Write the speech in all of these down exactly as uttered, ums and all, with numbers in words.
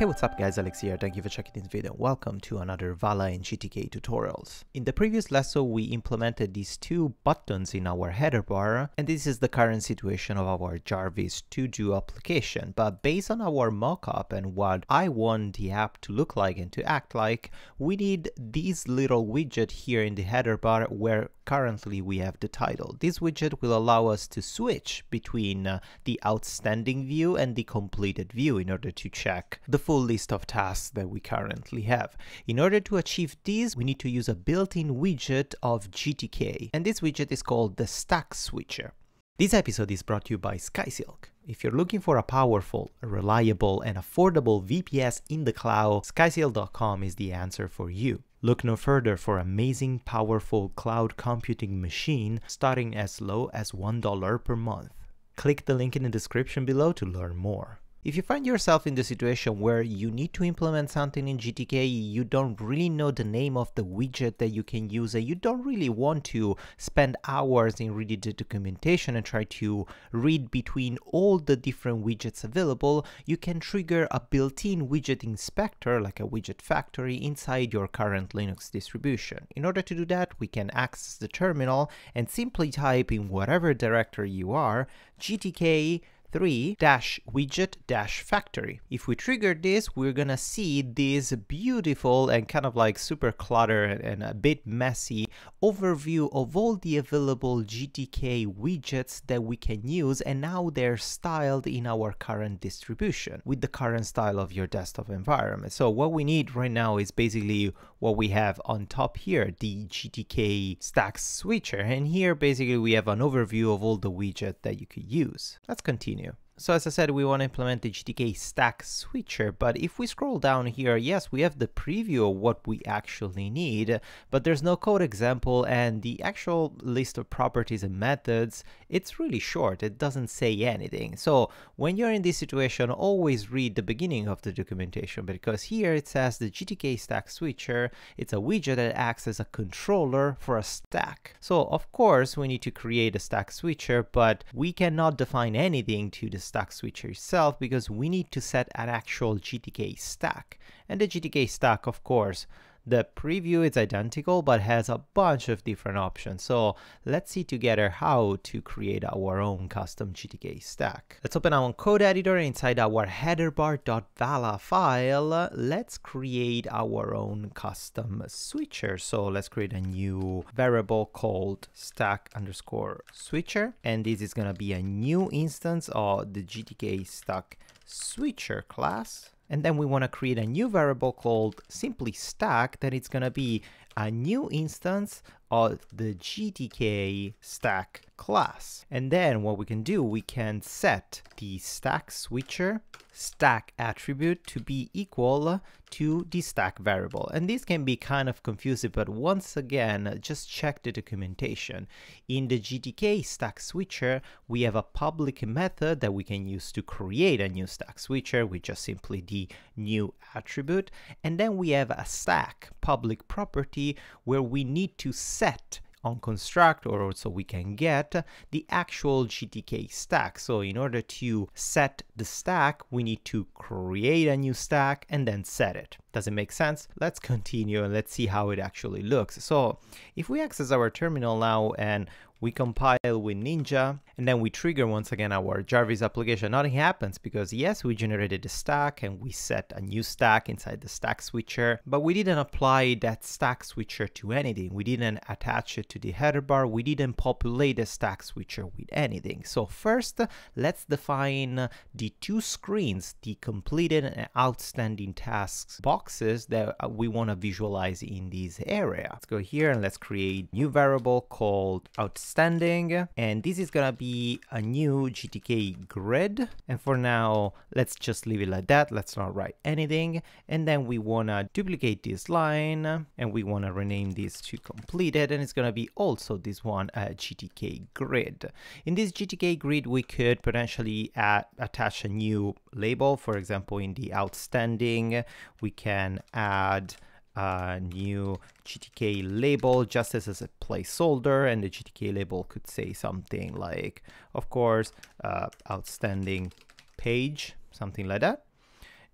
Hey, what's up guys, Alex here, thank you for checking this video and welcome to another Vala and G T K tutorials. In the previous lasso we implemented these two buttons in our header bar, and this is the current situation of our Jarvis to-do application, but based on our mockup and what I want the app to look like and to act like, we need this little widget here in the header bar where currently we have the title. This widget will allow us to switch between uh, the outstanding view and the completed view in order to check the full list of tasks that we currently have. In order to achieve this, we need to use a built-in widget of G T K, and this widget is called the Stack Switcher. This episode is brought to you by SkySilk. If you're looking for a powerful, reliable, and affordable V P S in the cloud, sky silk dot com is the answer for you. Look no further for amazing, powerful cloud computing machine starting as low as one dollar per month. Click the link in the description below to learn more. If you find yourself in the situation where you need to implement something in G T K, you don't really know the name of the widget that you can use, and you don't really want to spend hours in reading the documentation and try to read between all the different widgets available, you can trigger a built-in widget inspector, like a widget factory, inside your current Linux distribution. In order to do that, we can access the terminal and simply type in whatever directory you are, G T K three widget factory. If we trigger this, we're gonna see this beautiful and kind of like super cluttered and a bit messy overview of all the available G T K widgets that we can use, and now they're styled in our current distribution with the current style of your desktop environment. So what we need right now is basically what we have on top here, the G T K Stack Switcher, and here basically we have an overview of all the widgets that you could use. Let's continue. So as I said, we want to implement the G T K Stack Switcher, but if we scroll down here, yes, we have the preview of what we actually need, but there's no code example, and the actual list of properties and methods, it's really short, it doesn't say anything. So when you're in this situation, always read the beginning of the documentation, because here it says the G T K Stack Switcher, it's a widget that acts as a controller for a stack. So of course, we need to create a stack switcher, but we cannot define anything to the stack switcher itself, because we need to set an actual G T K stack. And the G T K stack, of course, the preview is identical but has a bunch of different options. So let's see together how to create our own custom G T K stack. Let's open our code editor. Inside our header bar dot vala file, let's create our own custom switcher. So let's create a new variable called stack underscore switcher, and this is gonna be a new instance of the G T K stack switcher class. And then we want to create a new variable called simply stack, that it's going to be a new instance of the G T K stack class. And then what we can do, we can set the stack switcher stack attribute to be equal to the stack variable. And this can be kind of confusing, but once again, just check the documentation. In the G T K stack switcher, we have a public method that we can use to create a new stack switcher with just simply the new attribute. And then we have a stack public property where we need to set on construct, or also we can get the actual G T K stack. So in order to set the stack, we need to create a new stack and then set it. Does it make sense? Let's continue and let's see how it actually looks. So if we access our terminal now and we compile with Ninja, and then we trigger once again our Jarvis application, nothing happens because yes, we generated a stack and we set a new stack inside the stack switcher, but we didn't apply that stack switcher to anything. We didn't attach it to the header bar. We didn't populate the stack switcher with anything. So first, let's define the two screens, the completed and outstanding tasks boxes that we want to visualize in this area. Let's go here and let's create a new variable called outstanding. Standing, and this is gonna be a new G T K grid, and for now let's just leave it like that. Let's not write anything, and then we wanna duplicate this line and we wanna rename this to completed, and it's gonna be also this one a G T K grid. In this G T K grid we could potentially add, attach a new label. For example, in the outstanding we can add a new G T K label just as, as a placeholder, and the G T K label could say something like, of course, uh, outstanding page, something like that.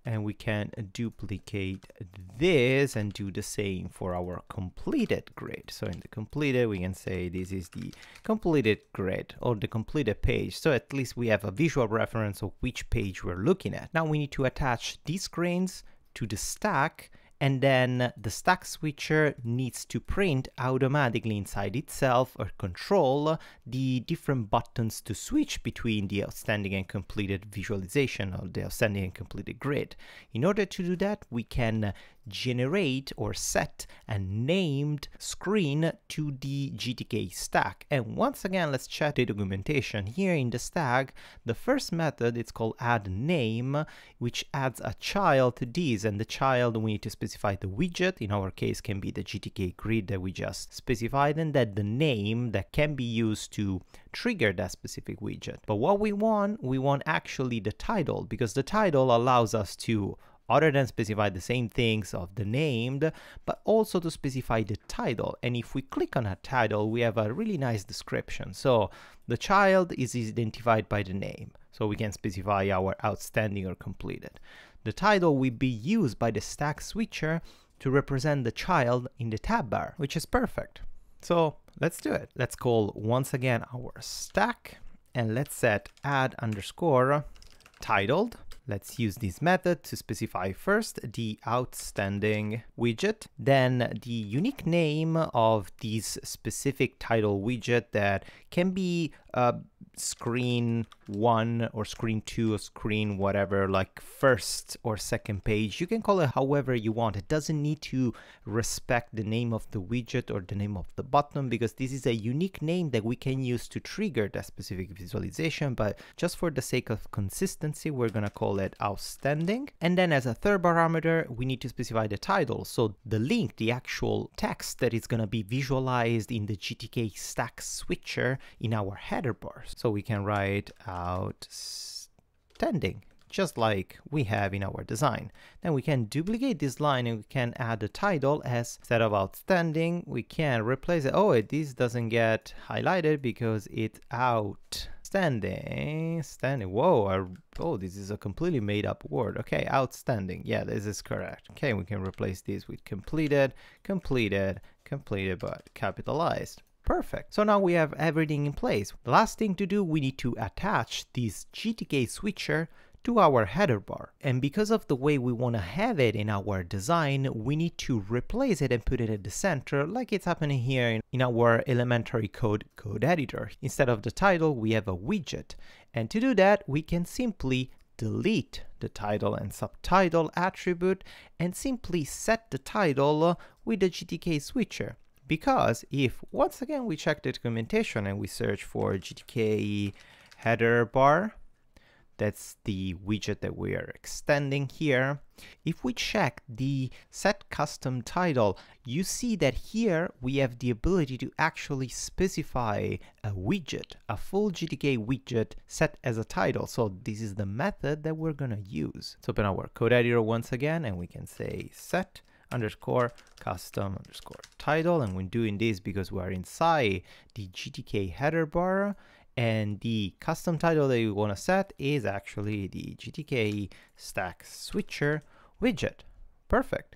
and we can duplicate this and do the same for our completed grid. So in the completed, we can say this is the completed grid or the completed page. So at least we have a visual reference of which page we're looking at. Now we need to attach these grains to the stack, and then the stack switcher needs to print automatically inside itself or control the different buttons to switch between the outstanding and completed visualization or the outstanding and completed grid. In order to do that, we can generate or set a named screen to the G T K stack. And once again, let's check the documentation. Here in the stack, the first method is called add name, which adds a child to this, and the child we need to specify the widget, in our case can be the G T K grid that we just specified, and that the name that can be used to trigger that specific widget. But what we want, we want actually the title, because the title allows us to other than specify the same things of the named, but also to specify the title. And if we click on a title, we have a really nice description. So the child is identified by the name. So we can specify our outstanding or completed. The title will be used by the stack switcher to represent the child in the tab bar, which is perfect. So let's do it. Let's call once again our stack, and let's set add underscore titled. Let's use this method to specify first the outstanding widget, then the unique name of this specific title widget that can be uh, screen one or screen two or screen whatever, like first or second page. You can call it however you want. It doesn't need to respect the name of the widget or the name of the button, because this is a unique name that we can use to trigger that specific visualization. But just for the sake of consistency, we're gonna call it outstanding. And then as a third parameter, we need to specify the title. So the link, the actual text that is going to be visualized in the G T K stack switcher in our header bar. So we can write outstanding, just like we have in our design. Then we can duplicate this line and we can add the title as, instead of outstanding, we can replace it. Oh, this doesn't get highlighted because it's out. Outstanding, standing, whoa, I, oh, this is a completely made up word. Okay, outstanding, yeah, this is correct. Okay, we can replace this with completed, completed, completed, but capitalized. Perfect. So now we have everything in place. The last thing to do, we need to attach this G T K switcher to our header bar. And because of the way we want to have it in our design, we need to replace it and put it at the center, like it's happening here in, in our elementary code code editor. Instead of the title, we have a widget. And to do that, we can simply delete the title and subtitle attribute and simply set the title with the G T K switcher. Because if, once again, we check the documentation and we search for G T K header bar, that's the widget that we are extending here. If we check the set custom title, you see that here we have the ability to actually specify a widget, a full G T K widget set as a title. So this is the method that we're gonna use. Let's open our code editor once again, and we can say set underscore custom underscore title. And we're doing this because we are inside the G T K header bar, and the custom title that you want to set is actually the G T K stack switcher widget. Perfect.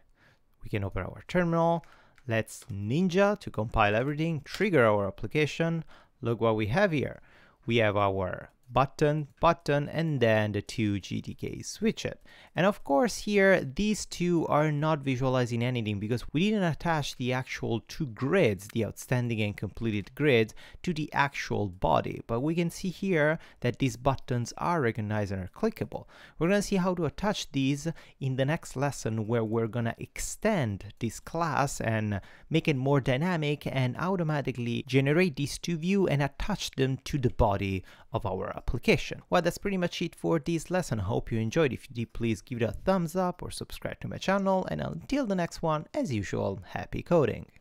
We can open our terminal. Let's Ninja to compile everything, trigger our application. Look what we have here. We have our button, button, and then the two G T K switches. And of course here, these two are not visualizing anything because we didn't attach the actual two grids, the outstanding and completed grids, to the actual body. But we can see here that these buttons are recognized and are clickable. We're gonna see how to attach these in the next lesson, where we're gonna extend this class and make it more dynamic and automatically generate these two views and attach them to the body of our application. Well, that's pretty much it for this lesson. I hope you enjoyed. If you did, please give it a thumbs up or subscribe to my channel. And until the next one, as usual, happy coding!